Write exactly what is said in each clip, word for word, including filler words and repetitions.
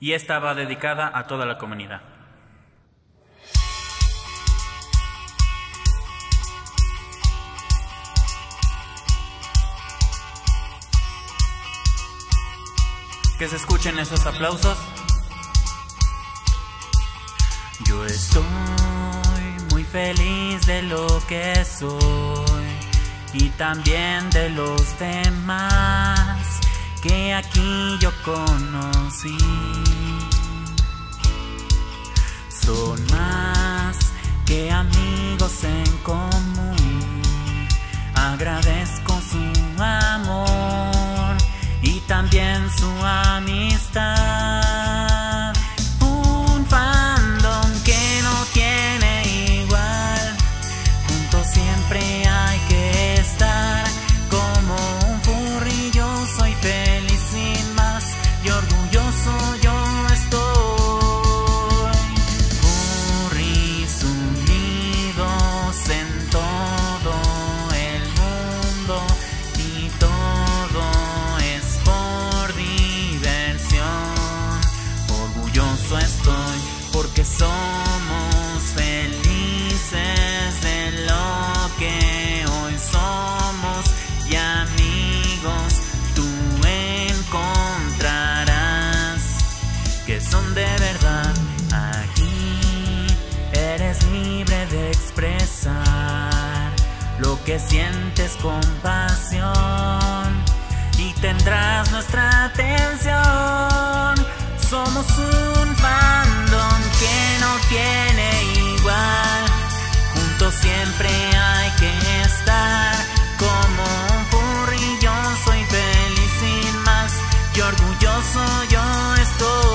y esta va dedicada a toda la comunidad. Que se escuchen esos aplausos. Yo estoy muy feliz de lo que soy y también de los demás que aquí yo conocí. Son más que amigos en común. Agradezco su amor y también su amistad. Un fandom que no tiene igual. Juntos siempre hay que estar. Como un furry yo soy feliz sin más, y orgulloso yo estoy. Furries unidos en todo el mundo y todo orgulloso estoy, porque somos felices de lo que hoy somos, y amigos tú encontrarás que son de verdad. Aquí eres libre de expresar lo que sientes con pasión y tendrás nuestra atención. Somos un fandom que no tiene igual. Juntos siempre hay que estar. Como un furry yo soy feliz sin más, y orgulloso yo estoy.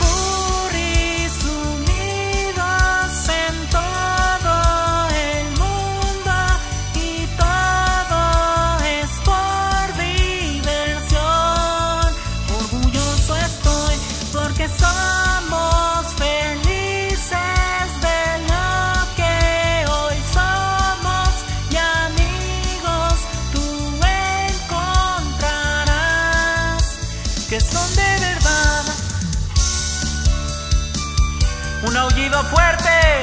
Furries unidos en todo el mundo y todo es por diversión. Orgulloso estoy porque somos felices de lo que hoy somos, y amigos tú encontrarás que son de verdad. Un aullido fuerte.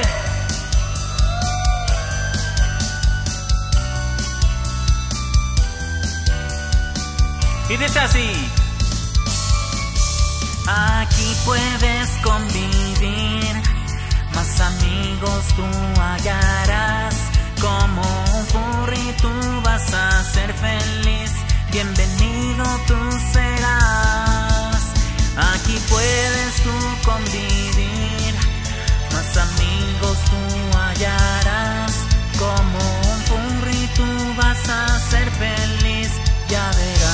Y dice así. Aquí puedes convivir, más amigos tú hallarás. Como un furry tú vas a ser feliz, bienvenido tú serás. Aquí puedes tú convivir, más amigos tú hallarás. Como un furry tú vas a ser feliz, ya verás.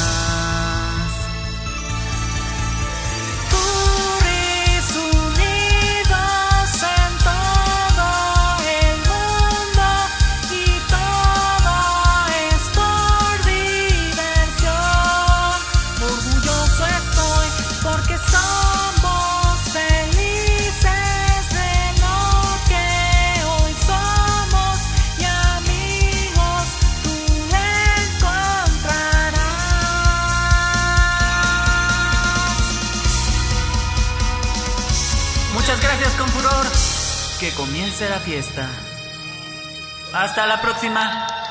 Confuror, que comience la fiesta. Hasta la próxima.